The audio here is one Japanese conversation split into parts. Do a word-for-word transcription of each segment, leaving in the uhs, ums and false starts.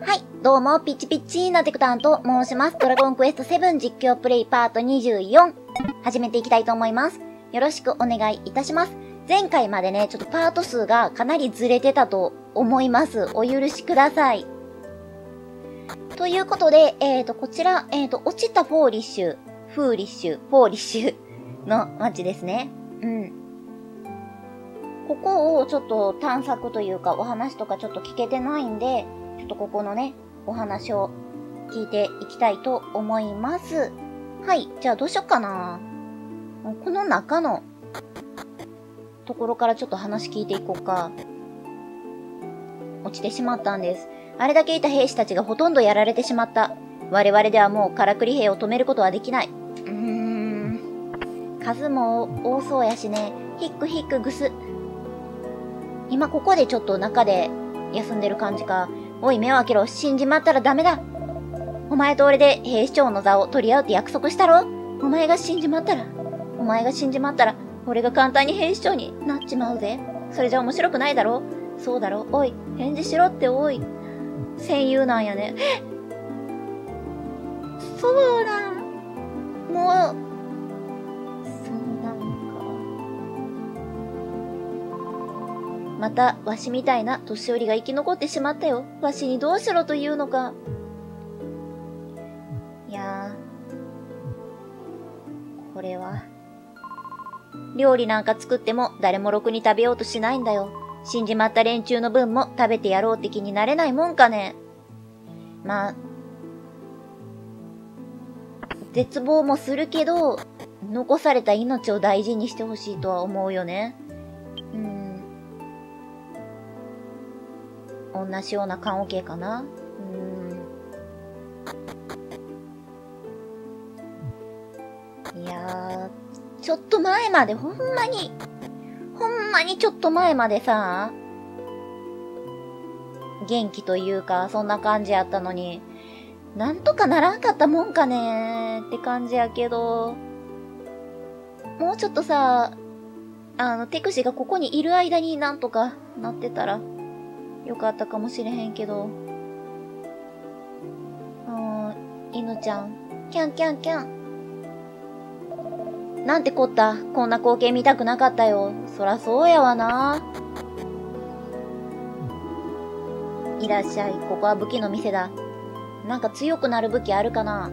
はい、どうも、ピチピチなテクタンと申します。ドラゴンクエストセブン実況プレイパートにじゅうよん、始めていきたいと思います。よろしくお願いいたします。前回までね、ちょっとパート数がかなりずれてたと思います。お許しください。ということで、えーと、こちら、えーと、落ちたフォーリッシュ、フーリッシュ、フォーリッシュの街ですね。うん。ここをちょっと探索というかお話とかちょっと聞けてないんで、ちょっとここのね、お話を聞いていきたいと思います。はい。じゃあどうしよっかな。この中のところからちょっと話聞いていこうか。落ちてしまったんです。あれだけいた兵士たちがほとんどやられてしまった。我々ではもうからくり兵を止めることはできない。うーん。数も多そうやしね。ヒックヒックグス。今ここでちょっと中で休んでる感じか。おい、目を開けろ。死んじまったらダメだ。お前と俺で兵士長の座を取り合うって約束したろ。お前が死んじまったら、お前が死んじまったら、俺が簡単に兵士長になっちまうぜ。それじゃ面白くないだろ。そうだろ。おい、返事しろっておい。戦友なんやね。そうなん。もう。また、わしみたいな年寄りが生き残ってしまったよ。わしにどうしろというのか。いやー。これは。料理なんか作っても誰もろくに食べようとしないんだよ。死んじまった連中の分も食べてやろうって気になれないもんかね。まあ。絶望もするけど、残された命を大事にしてほしいとは思うよね。同じような缶オケかな。うーん。いやー、ちょっと前まで、ほんまに、ほんまにちょっと前までさ、元気というか、そんな感じやったのに、なんとかならんかったもんかねーって感じやけど、もうちょっとさ、あの、テクシがここにいる間になんとかなってたら、よかったかもしれへんけど。あー、犬ちゃん。キャンキャンキャン。なんてこった。こんな光景見たくなかったよ。そらそうやわな。いらっしゃい。ここは武器の店だ。なんか強くなる武器あるかな。う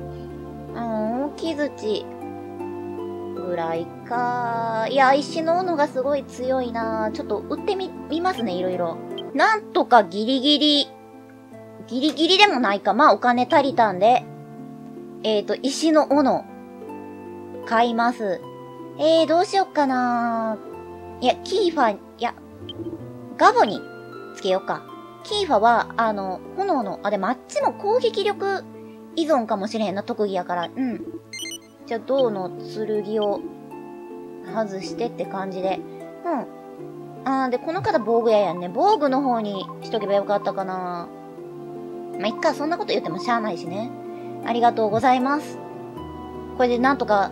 ーん、木槌。ぐらいか。いや、石の斧がすごい強いな。ちょっと売ってみ、見ますね、いろいろ。なんとかギリギリ、ギリギリでもないか。まあお金足りたんで。えっと、石の斧、買います。えー、どうしよっかな。いや、キーファ、いや、ガボにつけようか。キーファは、あの、炎の、あ、でもあっちも攻撃力依存かもしれへんな、特技やから。うん。じゃあ、銅の剣を外してって感じで。うん。あー、で、この方防具屋やんね。防具の方にしとけばよかったかな。まあ、いっか、そんなこと言ってもしゃあないしね。ありがとうございます。これでなんとか、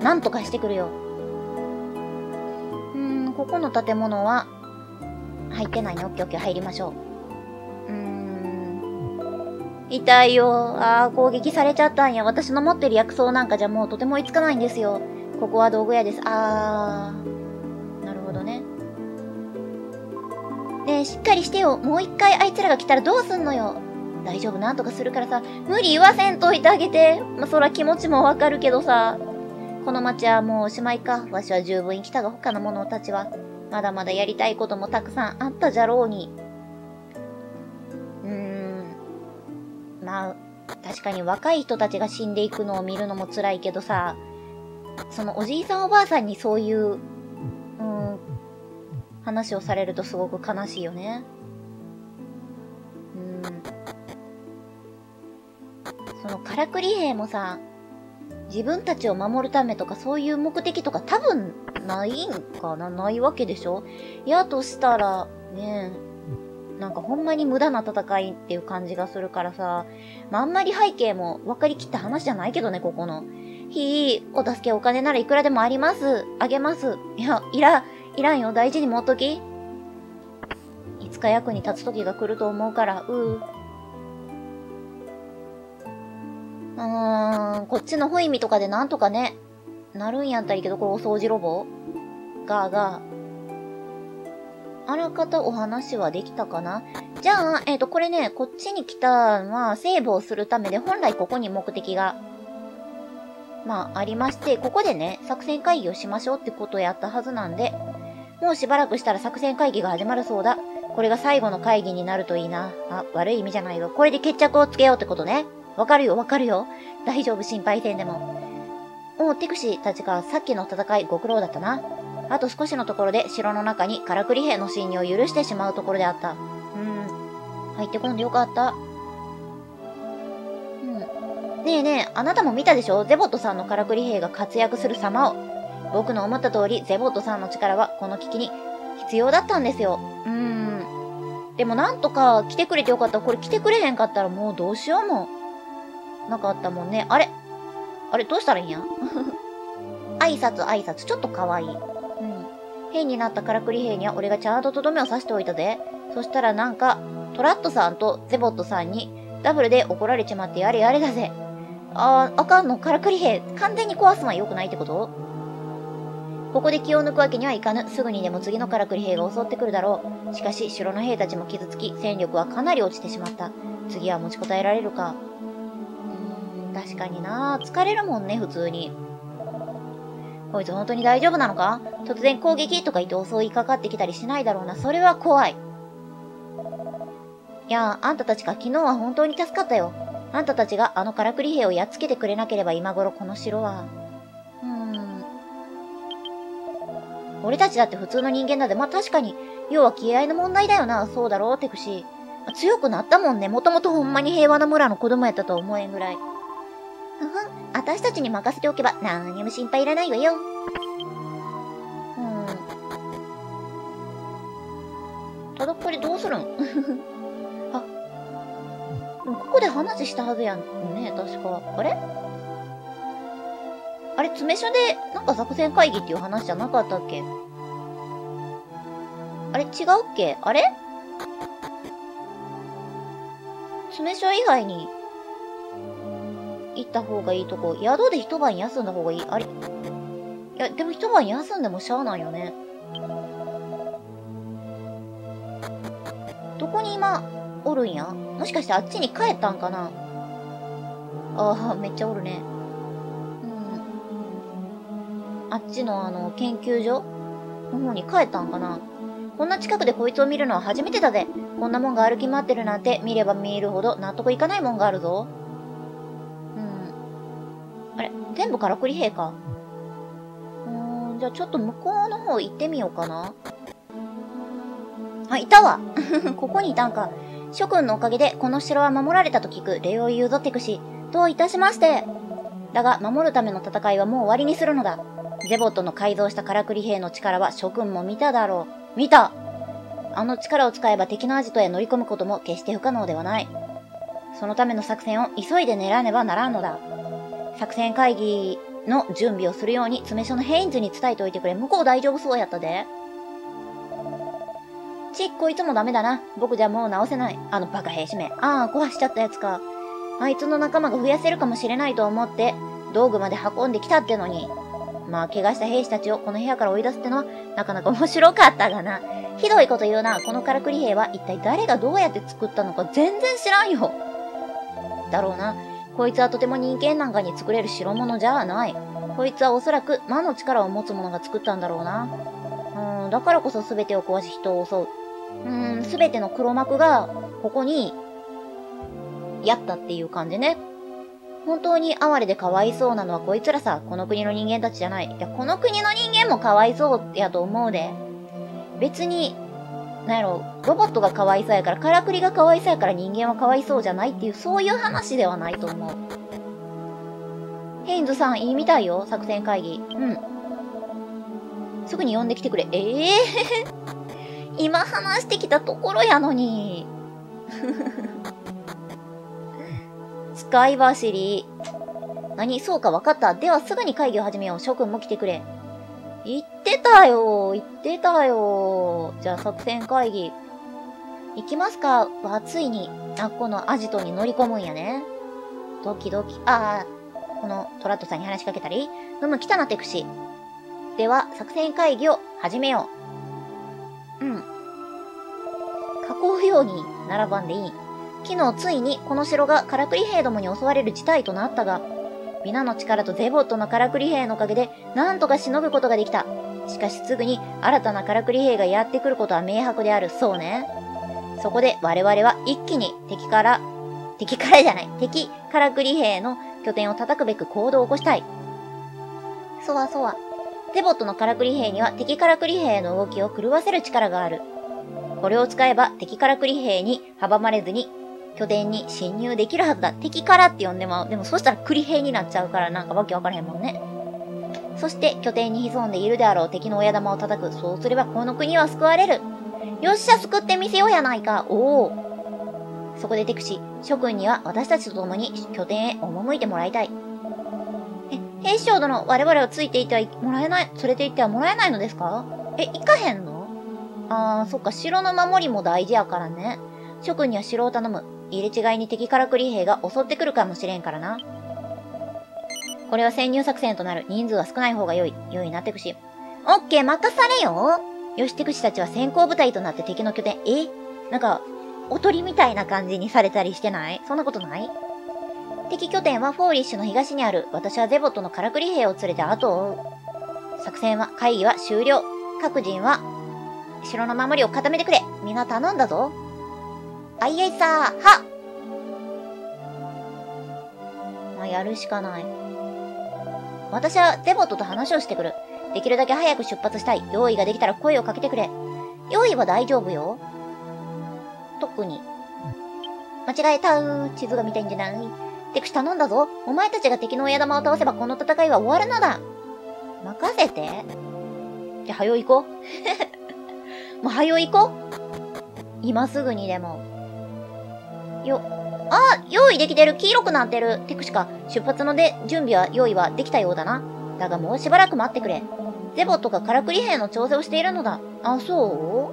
なんとかしてくるよ。うーん、ここの建物は、入ってないね。オッケーオッケー、入りましょう。うーん。痛いよ。あー、攻撃されちゃったんや。私の持ってる薬草なんかじゃもうとても追いつかないんですよ。ここは道具屋です。あー。ねえ、しっかりしてよ。もう一回あいつらが来たらどうすんのよ。大丈夫、なんとかするからさ。無理言わせんといてあげて。まあ、そら気持ちもわかるけどさ。この町はもうおしまいか。わしは十分生きたが他の者たちは。まだまだやりたいこともたくさんあったじゃろうに。うーん。まあ、確かに若い人たちが死んでいくのを見るのも辛いけどさ。そのおじいさんおばあさんにそういう、話をされるとすごく悲しいよね。うん。その、からくり兵もさ、自分たちを守るためとかそういう目的とか多分ないんかな、ないわけでしょ？やとしたら、ねえ、なんかほんまに無駄な戦いっていう感じがするからさ、まあ、あんまり背景も分かりきった話じゃないけどね、ここの。ひー、お助けお金ならいくらでもあります。あげます。いや、いら、いらんよ。大事に持っとき。いつか役に立つ時が来ると思うから、うー。うーん、こっちのホイミとかでなんとかね、なるんやったりけど、これお掃除ロボガーガー。あらかたお話はできたかな？じゃあ、えっと、これね、こっちに来たのは、セーブをするためで、本来ここに目的が、まあ、ありまして、ここでね、作戦会議をしましょうってことをやったはずなんで、もうしばらくしたら作戦会議が始まるそうだ。これが最後の会議になるといいな。あ、悪い意味じゃないよ。これで決着をつけようってことね。わかるよ、わかるよ。大丈夫、心配せんでも。おう、テクシたちがさっきの戦いご苦労だったな。あと少しのところで城の中にカラクリ兵の侵入を許してしまうところであった。うーん。入ってこんでよかった。うん。ねえねえ、あなたも見たでしょ？ゼボットさんのカラクリ兵が活躍する様を。僕の思った通り、ゼボットさんの力はこの危機に必要だったんですよ。うーん。でもなんとか来てくれてよかった。これ来てくれへんかったらもうどうしようもなかったもんね。あれ？あれどうしたらいいんや？挨拶挨拶。ちょっと可愛い。兵になったカラクリ兵には俺がちゃんととどめを刺しておいたぜ。そしたらなんか、トラットさんとゼボットさんにダブルで怒られちまってやれやれだぜ。あー、あかんの、カラクリ兵。完全に壊すのは良くないってこと？ここで気を抜くわけにはいかぬ。すぐにでも次のカラクリ兵が襲ってくるだろう。しかし、城の兵たちも傷つき、戦力はかなり落ちてしまった。次は持ちこたえられるか。うーん、確かにな。疲れるもんね、普通に。こいつ本当に大丈夫なのか？突然攻撃とか言って襲いかかってきたりしないだろうな。それは怖い。いやあ、あんたたちか。昨日は本当に助かったよ。あんたたちがあのカラクリ兵をやっつけてくれなければ今頃この城は。うーん。俺たちだって普通の人間だぜ。まあ、確かに。要は気合の問題だよな。そうだろう、テクシー。強くなったもんね。もともとほんまに平和な村の子供やったとは思えんぐらい。ふふん、私たちに任せておけば何にも心配いらないわよ。うん。ただこれどうするん？あ、でもここで話したはずやんね、確か。あれ？あれ、詰め所でなんか作戦会議っていう話じゃなかったっけ？あれ、違うっけ？あれ？詰め所以外に行った方がいいとこ、宿で一晩休んだ方がいい。あれ？いや、でも一晩休んでもしゃあないよね。どこに今、おるんや？もしかしてあっちに帰ったんかな？ああ、めっちゃおるね。うん。あっちのあの、研究所の方に帰ったんかな？こんな近くでこいつを見るのは初めてだぜ。こんなもんが歩き回ってるなんて、見れば見えるほど納得いかないもんがあるぞ。あれ、全部カラクリ兵か。うーん、じゃあちょっと向こうの方行ってみようかな。あ、いたわここにいたんか。諸君のおかげでこの城は守られたと聞く礼を言うぞ、テクシー。どういたしまして。だが、守るための戦いはもう終わりにするのだ。ゼボットの改造したカラクリ兵の力は諸君も見ただろう。見た！あの力を使えば敵のアジトへ乗り込むことも決して不可能ではない。そのための作戦を急いで練らねばならんのだ。作戦会議の準備をするように詰め所のヘインズに伝えておいてくれ。向こう大丈夫そうやったで。ちっこいつもダメだな。僕じゃもう直せない。あのバカ兵士め。ああ、壊しちゃったやつか。あいつの仲間が増やせるかもしれないと思って、道具まで運んできたってのに。まあ、怪我した兵士たちをこの部屋から追い出すってのは、なかなか面白かったがな。ひどいこと言うな。このカラクリ兵は一体誰がどうやって作ったのか全然知らんよ。だろうな。こいつはとても人間なんかに作れる代物じゃない。こいつはおそらく魔の力を持つ者が作ったんだろうな。うーん、だからこそ全てを壊し人を襲う。うーん、全ての黒幕がここにやったっていう感じね。本当に哀れでかわいそうなのはこいつらさ、この国の人間たちじゃない。いや、この国の人間もかわいそうやと思うで。別に、なんやろ、ロボットがかわいそうやから、カラクリがかわいそうやから人間はかわいそうじゃないっていう、そういう話ではないと思う。ヘインズさん、いいみたいよ、作戦会議。うん。すぐに呼んできてくれ。ええー、今話してきたところやのに。使い走り。何？そうか、わかった。では、すぐに会議を始めよう。諸君も来てくれ。言ってたよ、言ってたよ。じゃあ作戦会議。行きますかは、ついに、あっこのアジトに乗り込むんやね。ドキドキ、ああ、このトラットさんに話しかけたり、どんどん来たなってくし。では、作戦会議を始めよう。うん。囲うように並ばんでいい。昨日ついにこの城がカラクリ兵どもに襲われる事態となったが、皆の力とゼボットのカラクリ兵のおかげでなんとかしのぐことができた。しかしすぐに新たなカラクリ兵がやってくることは明白である。そうね。そこで我々は一気に敵から、敵からじゃない、敵カラクリ兵の拠点を叩くべく行動を起こしたい。そわそわ。ゼボットのカラクリ兵には敵カラクリ兵の動きを狂わせる力がある。これを使えば敵カラクリ兵に阻まれずに拠点に侵入できるはずだ。敵からって呼んでまう。でもそしたらクリ兵になっちゃうからなんかわけわからへんもんね。そして拠点に潜んでいるであろう敵の親玉を叩く。そうすればこの国は救われる。よっしゃ救ってみせようやないか。おお。そこでテクシ、諸君には私たちと共に拠点へ赴いてもらいたい。え、兵士長殿、我々はついていてはもらえない、連れて行ってはもらえないのですか？え、行かへんの？ああ、そっか、城の守りも大事やからね。諸君には城を頼む。入れ違いに敵からクリ兵が襲ってくるかもしれんからな。これは潜入作戦となる。人数は少ない方が良い。良いな、テクシ。オッケー、任されよ。よし、テクシたちは先行部隊となって敵の拠点、えなんか、おとりみたいな感じにされたりしてない？そんなことない？敵拠点はフォーリッシュの東にある。私はゼボットのからくり兵を連れて後を追う。作戦は、会議は終了。各人は、城の守りを固めてくれ。みんな頼んだぞ。あいあいさー、は。まあ、やるしかない。私はゼボットと話をしてくる。できるだけ早く出発したい。用意ができたら声をかけてくれ。用意は大丈夫よ。特に。間違えたー。地図が見たいんじゃない？テクシ頼んだぞ。お前たちが敵の親玉を倒せばこの戦いは終わるのだ。任せて。じゃ、はよ行こう。もうはよ行こう。今すぐにでも。よ、あ、用意できてる。黄色くなってる。テクシカ、出発ので準備は、用意はできたようだな。だがもうしばらく待ってくれ。ゼボットがカラクリ兵の調整をしているのだ。あ、そ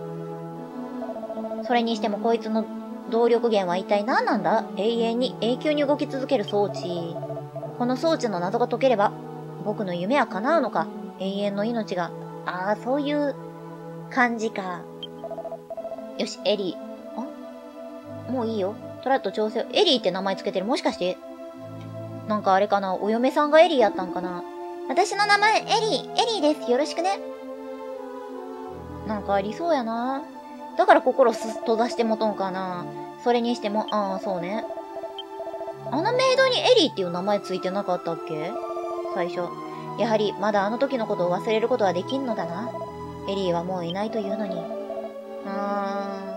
う？それにしてもこいつの動力源は一体何なんだ？永遠に永久に動き続ける装置。この装置の謎が解ければ、僕の夢は叶うのか。永遠の命が。ああ、そういう感じか。よし、エリー。あ？もういいよ。トラッと調整。エリーって名前つけてる。もしかしてなんかあれかな。お嫁さんがエリーやったんかな。私の名前、エリー。エリーです。よろしくね。なんかありそうやな。だから心すっと出してもとんかな。それにしても、ああ、そうね。あのメイドにエリーっていう名前ついてなかったっけ？最初。やはりまだあの時のことを忘れることはできんのだな。エリーはもういないというのに。うーん。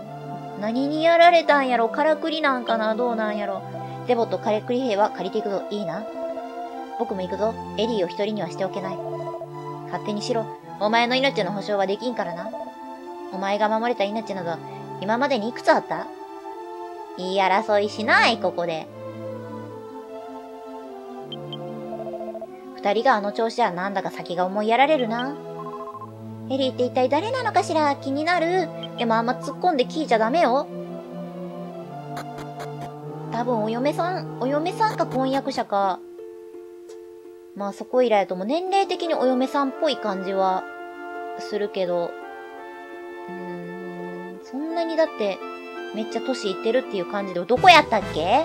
何にやられたんやろ？からくりなんかな？どうなんやろ？ゼボットからくり兵は借りていくぞ。いいな。僕も行くぞ。エリーを一人にはしておけない。勝手にしろ。お前の命の保証はできんからな。お前が守れた命など、今までにいくつあった？言い争いしない、ここで。二人があの調子はなんだか先が思いやられるな。エリーって一体誰なのかしら？気になる。でもあんま突っ込んで聞いちゃダメよ。多分お嫁さん、お嫁さんか婚約者か。まあそこ以来とも年齢的にお嫁さんっぽい感じはするけど。うーん、そんなにだってめっちゃ歳いってるっていう感じで、どこやったっけ？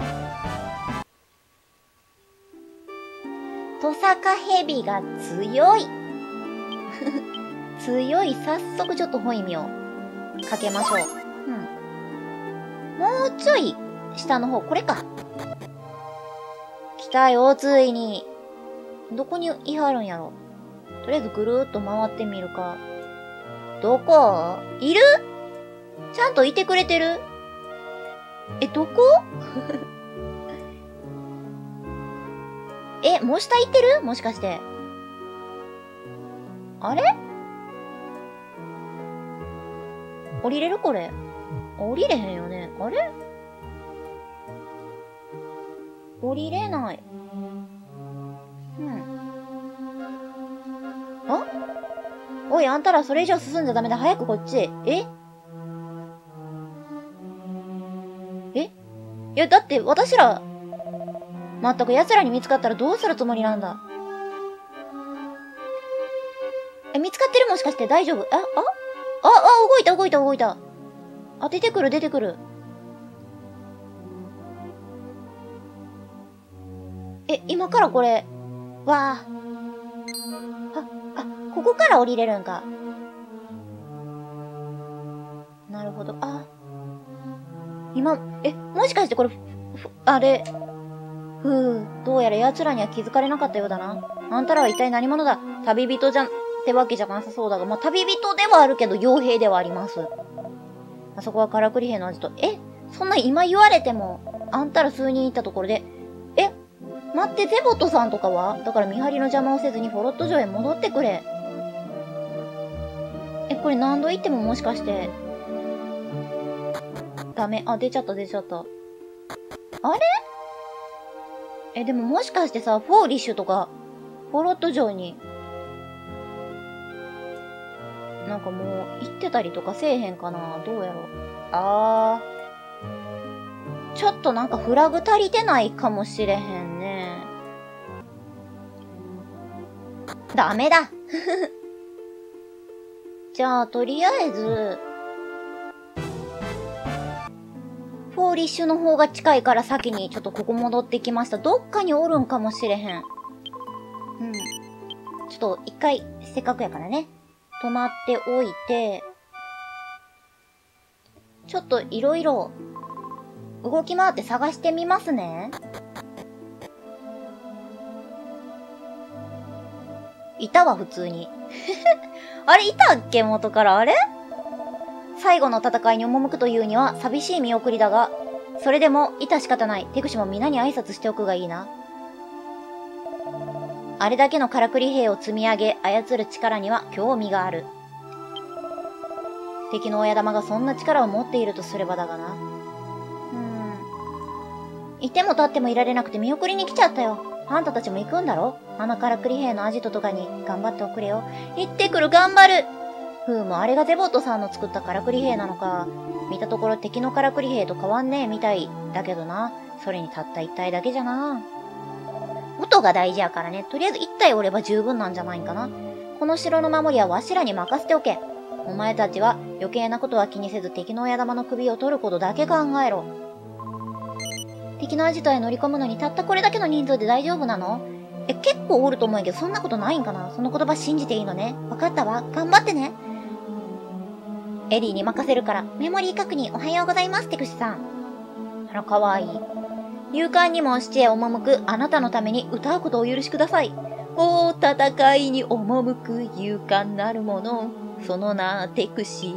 トサカヘビが強い。強い。早速ちょっと本意味をかけましょう。うん。もうちょい下の方、これか。来たよ、ついに。どこにいはるんやろ。とりあえずぐるーっと回ってみるか。どこ？いる？ちゃんといてくれてる？え、どこ？え、もう下行ってる？もしかして。あれ？降りれる？これ。降りれへんよね。あれ？降りれない。うん。あ？おい、あんたらそれ以上進んじゃダメだ。早くこっちへ。え？え？いや、だって私ら、まったく奴らに見つかったらどうするつもりなんだ。え、見つかってる？もしかして大丈夫？あ、あ、あ、あ、動いた動いた動いた。あ、出てくる出てくる。え、今からこれ。わあ。あ、あ、ここから降りれるんか。なるほど。あ。今、え、もしかしてこれ、ふ、あれ。ふぅ、どうやら奴らには気づかれなかったようだな。あんたらは一体何者だ？旅人じゃん、ってわけじゃなさそうだが、まあ、旅人ではあるけど、傭兵ではあります。あそこはカラクリ兵のアジト。え？そんな今言われても、あんたら数人いたところで、え？待って、ゼボトさんとかは？だから見張りの邪魔をせずにフォロット城へ戻ってくれ。え、これ何度行ってももしかして。ダメ。あ、出ちゃった出ちゃった。あれ？え、でももしかしてさ、フォーリッシュとか、フォロット城に、なんかもう行ってたりとかせえへんかな？どうやろう。あー。ちょっとなんかフラグ足りてないかもしれへんね。ダメだじゃあ、とりあえず、フォーリッシュの方が近いから先にちょっとここ戻ってきました。どっかにおるんかもしれへん。うん。ちょっと一回、せっかくやからね。止まっておいて、ちょっといろいろ、動き回って探してみますね。いたわ、普通に。あれ、いたっけ？元から。あれ？最後の戦いに赴くというには寂しい見送りだが、それでも、いた仕方ない。手口も皆に挨拶しておくがいいな。あれだけのカラクリ兵を積み上げ、操る力には興味がある。敵の親玉がそんな力を持っているとすればだがな。うん。いても立ってもいられなくて見送りに来ちゃったよ。あんたたちも行くんだろ？あのカラクリ兵のアジトとかに頑張っておくれよ。行ってくる、頑張る！ふうもあれがゼボットさんの作ったカラクリ兵なのか。見たところ敵のカラクリ兵と変わんねえみたいだけどな。それにたった一体だけじゃな。音が大事やからね。とりあえず一体おれば十分なんじゃないんかな。この城の守りはわしらに任せておけ。お前たちは余計なことは気にせず敵の親玉の首を取ることだけ考えろ。敵のアジトへ乗り込むのにたったこれだけの人数で大丈夫なの？え、結構おると思うけど、そんなことないんかな？その言葉信じていいのね。わかったわ。頑張ってね。エリーに任せるから、メモリー確認おはようございます、テクシさん。あら、かわいい。勇敢にも死地へ赴く、あなたのために歌うことをお許しください。おー、戦いに赴く勇敢なるもの。その名、テクシ。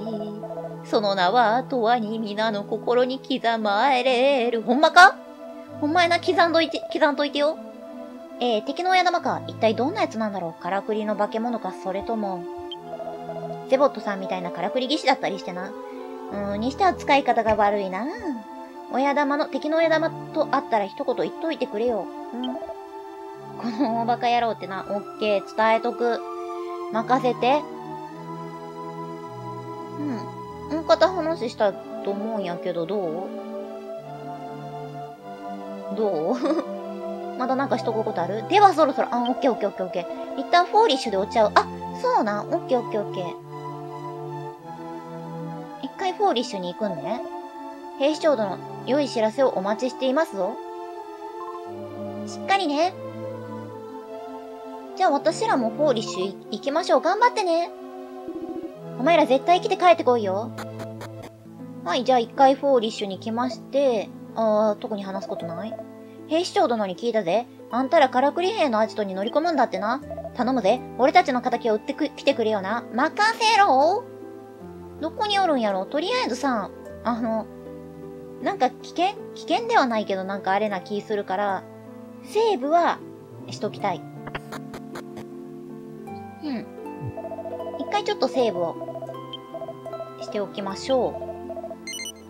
その名は、永遠に皆の心に刻まれる。ほんまか？ほんまやな、刻んどいて、刻んどいてよ。えー、敵の親玉か。一体どんなやつなんだろう。カラクリの化け物か、それとも、ゼボットさんみたいなカラクリ技師だったりしてな。うーん、にしては使い方が悪いな。親玉の、敵の親玉と会ったら一言言っといてくれよ。うん、このバカ野郎ってな、オッケー、伝えとく。任せて。うん。うん、片話したと思うんやけど、どう？どう？まだなんかしとくことある？ではそろそろ、あ、オッケーオッケーオッケーオッケー。一旦フォーリッシュでお茶を。あ、そうな、オッケーオッケーオッケー。一回フォーリッシュに行くんね。兵士長殿、良い知らせをお待ちしていますぞ。しっかりね。じゃあ私らもフォーリッシュ行きましょう。頑張ってね。お前ら絶対生きて帰ってこいよ。はい、じゃあ一回フォーリッシュに来まして、あー、特に話すことない？兵士長殿に聞いたぜ。あんたらカラクリ兵のアジトに乗り込むんだってな。頼むぜ。俺たちの敵を売ってきてくれよな。任せろ。どこにおるんやろ。とりあえずさ、あの、なんか危険危険ではないけどなんかあれな気するから、セーブはしときたい。うん。一回ちょっとセーブをしておきましょ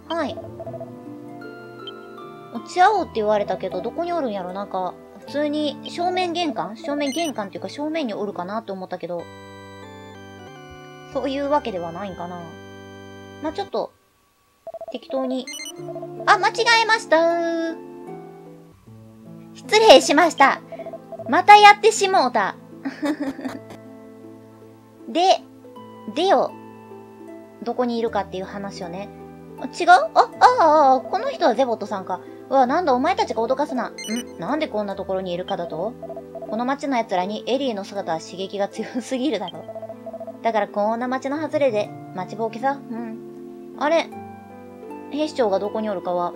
う。はい。落ち合おうって言われたけど、どこにおるんやろ？なんか、普通に正面玄関？正面玄関っていうか正面におるかなと思ったけど、そういうわけではないんかな。まあ、ちょっと、適当に。あ、間違えましたー。失礼しました。またやってしもうた。で、でを、どこにいるかっていう話をね。違う？あ、ああ、この人はゼボットさんか。うわ、なんだお前たちが脅かすな。ん？なんでこんなところにいるかだと？この町の奴らにエリーの姿は刺激が強すぎるだろ。だからこんな町の外れで、町ぼうけさ。うん。あれ、兵士長がどこにおるかは、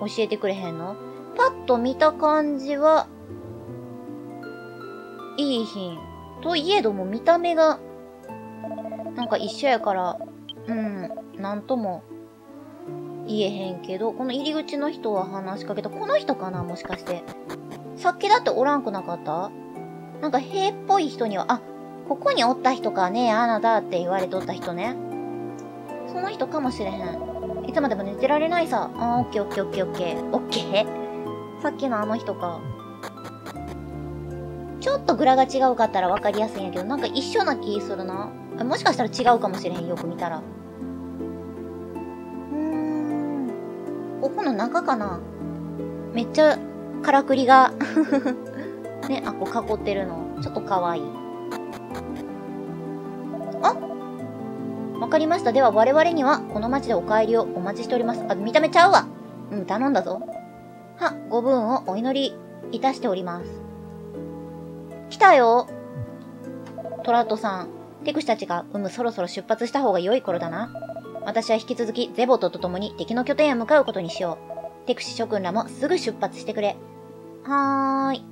教えてくれへんの？パッと見た感じは、いい品。といえども見た目が、なんか一緒やから、うん、なんとも言えへんけど、この入り口の人は話しかけた。この人かな？もしかして。さっきだっておらんくなかった？なんか兵っぽい人には、あ、ここにおった人かねえ、あなたって言われとった人ね。その人かもしれへん。いつまでも寝てられないさ。あー、オッケーオッケーオッケーオッケー。オッケー？さっきのあの人か。ちょっとグラが違うかったら分かりやすいんやけど、なんか一緒な気するな。もしかしたら違うかもしれへん、よく見たら。うーん。ここの中かな？めっちゃ、からくりが。ね、あ、こう囲ってるの。ちょっとかわいい。あ！わかりました。では我々には、この町でお帰りをお待ちしております。あ、見た目ちゃうわ。うん、頼んだぞ。は、ご分をお祈りいたしております。来たよ。トラットさん。テクシたちが、うむ、そろそろ出発した方が良い頃だな。私は引き続き、ゼボトと共に敵の拠点へ向かうことにしよう。テクシ諸君らもすぐ出発してくれ。はーい。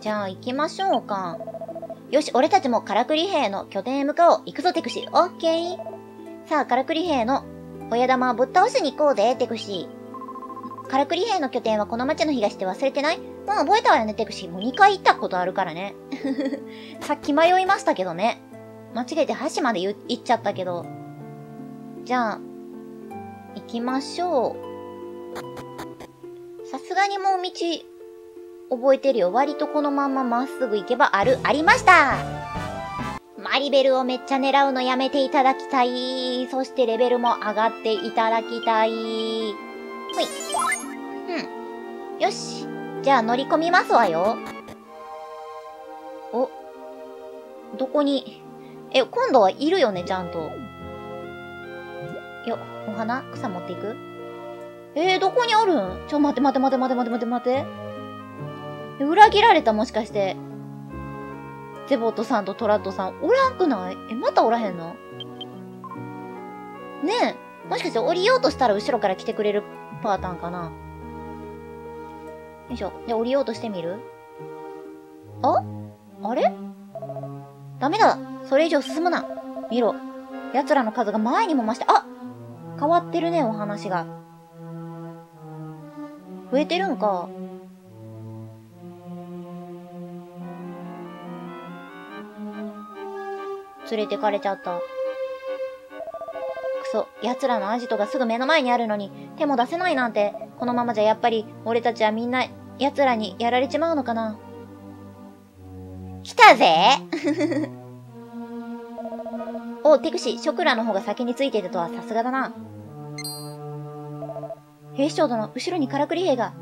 じゃあ行きましょうか。よし、俺たちもカラクリ兵の拠点へ向かおう。行くぞ、テクシ。オッケー。さあ、カラクリ兵の親玉をぶっ倒しに行こうぜ、テクシ。カラクリ兵の拠点はこの町の東って忘れてない？もう覚えたわよね、テクシー。もうにかい行ったことあるからね。さっき迷いましたけどね。間違えて橋まで行っちゃったけど。じゃあ、行きましょう。さすがにもう道、覚えてるよ。割とこのまままっすぐ行けばある、ありました！マリベルをめっちゃ狙うのやめていただきたい。そしてレベルも上がっていただきたい。ほい。うん。よし。じゃあ乗り込みますわよ。お。どこに？え、今度はいるよね、ちゃんと。よ、お花？草持っていく？えー、どこにおるん？ちょ、待て待て待て待て待て待て待て。え、裏切られたもしかして。ゼボットさんとトラットさん、おらんくない？え、またおらへんの？ねえ、もしかして降りようとしたら後ろから来てくれるパターンかな？よいしょ。じゃあ降りようとしてみる？あ？あれ？ダメだ。それ以上進むな。見ろ。奴らの数が前にも増して、あ！変わってるね、お話が。増えてるんか。連れてかれちゃった。クソ。奴らのアジトがすぐ目の前にあるのに、手も出せないなんて。このままじゃやっぱり、俺たちはみんな、奴らにやられちまうのかな。来たぜおう、テクシ、ショクラの方が先についていたとはさすがだな。兵士長殿、後ろにカラクリ兵が。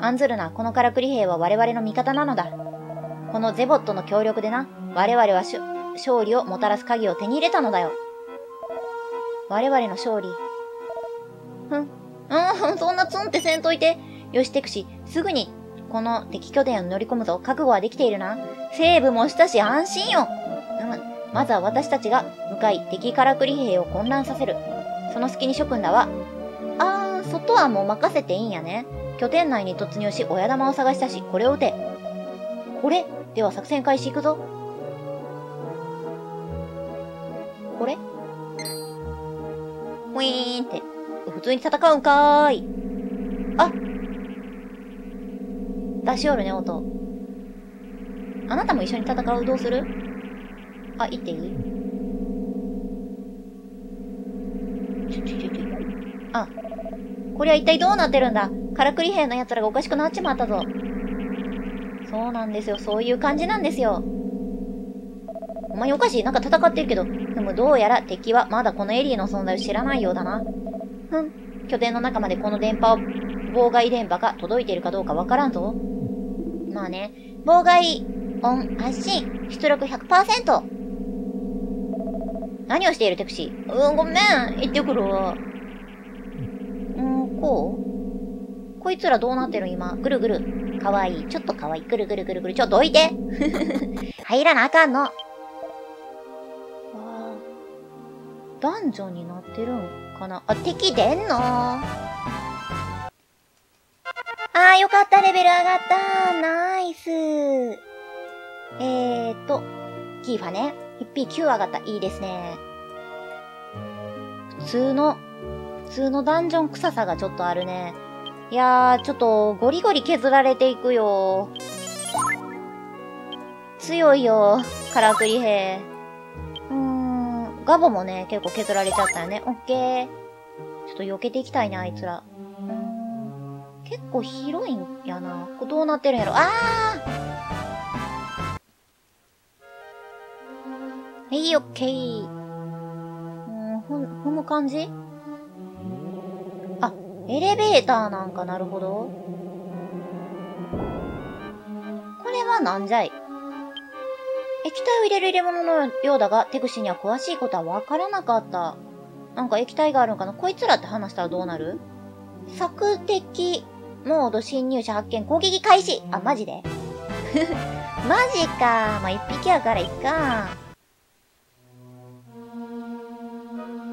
案ずるな、このカラクリ兵は我々の味方なのだ。このゼボットの協力でな、我々は勝利をもたらす鍵を手に入れたのだよ。我々の勝利。ふん。うん、そんなツンってせんといて。よし、テクシ、すぐに、この敵拠点を乗り込むぞ。覚悟はできているな。セーブもしたし、安心よ。うん、まずは私たちが、向かい、敵からくり兵を混乱させる。その隙に諸君らは、あー、外はもう任せていいんやね。拠点内に突入し、親玉を探したし、これを撃て。これ？では作戦開始いくぞ。これ？ウィーンって。普通に戦うんかーい。あ、出しおるね、音。あなたも一緒に戦う？どうする？あ、行っていい？ちょちょちょちょ。あ、これは一体どうなってるんだ。カラクリ兵の奴らがおかしくなっちまったぞ。そうなんですよ。そういう感じなんですよ。お前おかしい。なんか戦ってるけど。でもどうやら敵はまだこのエリアの存在を知らないようだな。うん。拠点の中までこの電波を妨害電波が届いているかどうかわからんぞ。まあね、妨害音発信、出力 ひゃくパーセント。何をしているテクシー。うん、ごめん、行ってくるわ。うん、こうこいつらどうなってる今。ぐるぐる。かわいい。ちょっとかわいい。ぐるぐるぐるぐる。ちょっとどいて。入らなあかんの。わあ。ダンジョンになってるんかな。あ、敵出んの。あーよかった、レベル上がったー、ナイスー。えーと、キーファね。ヒッピーきゅう上がった。いいですね。普通の、普通のダンジョン臭さがちょっとあるね。いやー、ちょっとゴリゴリ削られていくよー。強いよー、カラクリ兵。うーん、ガボもね、結構削られちゃったよね。オッケー。ちょっと避けていきたいね、あいつら。結構広いんやな。これどうなってるんやろ。ああはい、オッケー。うん、ふ、踏む感じ？あ、エレベーターなんかなるほど。これはなんじゃい。液体を入れる入れ物のようだが、テクシーには詳しいことはわからなかった。なんか液体があるんかな。こいつらって話したらどうなる？索敵モード侵入者発見攻撃開始。あ、マジでマジか。まあ、一匹やからいっか。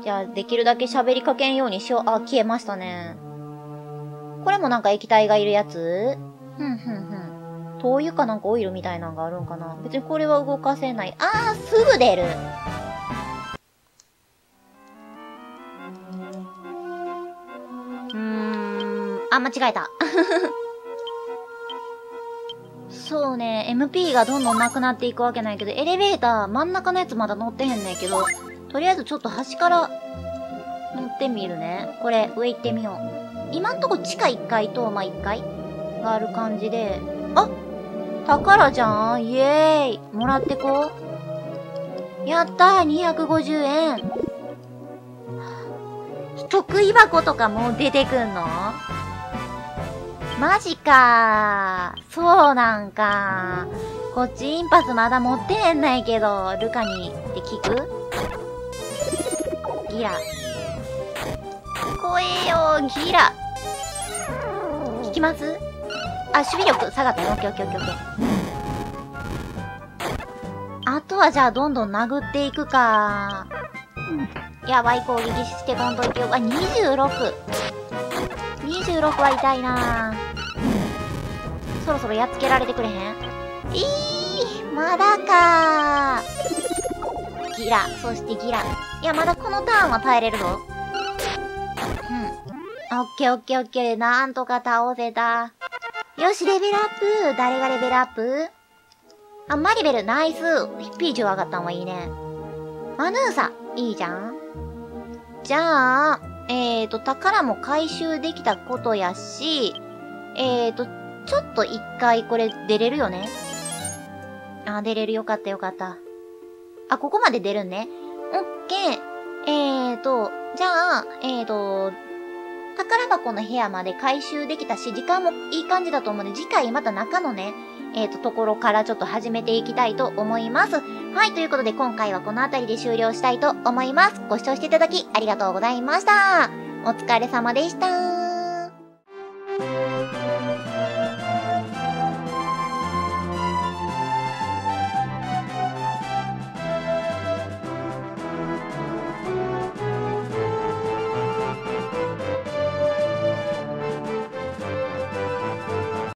じゃあ、できるだけ喋りかけんようにしよう。あ、消えましたね。これもなんか液体がいるやつ？ふんふんふん。灯油かなんかオイルみたいなのがあるんかな。別にこれは動かせない。あー、すぐ出る。あ、間違えた。そうね、エムピー がどんどんなくなっていくわけないけど、エレベーター、真ん中のやつまだ乗ってへんねんけど、とりあえずちょっと端から乗ってみるね。これ、上行ってみよう。今んとこ地下いっかいと、まあ、いっかいがある感じで、あ、宝じゃん。イエーイ。もらってこう。やったー、にひゃくごじゅうえん。得意箱とかもう出てくんの？マジかー。そうなんかー。こっちインパスまだ持ってへんないけど、ルカにって聞く？ギラ。怖えよー、ギラ。聞きます？あ、守備力下がったよ。オッケーオッケーオッケーオッケー。あとはじゃあどんどん殴っていくかー。やばい攻撃してこんといてよ。あ、にじゅうろく。にじゅうろくは痛いなぁ。そろそろやっつけられてくれへん？えー、まだかー。ギラ、そしてギラ。いや、まだこのターンは耐えれるぞ。うん。オッケーオッケーオッケー。なんとか倒せた。よし、レベルアップ。誰がレベルアップ？あ、マリベル、ナイス。ヒッピーじゅう上がったんはいいね。マヌーサ、いいじゃん。じゃあ、えーと、宝も回収できたことやし、えーと、ちょっと一回これ出れるよね。あ、出れる。よかったよかった。あ、ここまで出るんね。オッケー。えーと、じゃあ、えーと、宝箱の部屋まで回収できたし、時間もいい感じだと思うので、次回また中のね、えーと、ところからちょっと始めていきたいと思います。はい、ということで今回はこの辺りで終了したいと思います。ご視聴していただきありがとうございました。お疲れ様でした。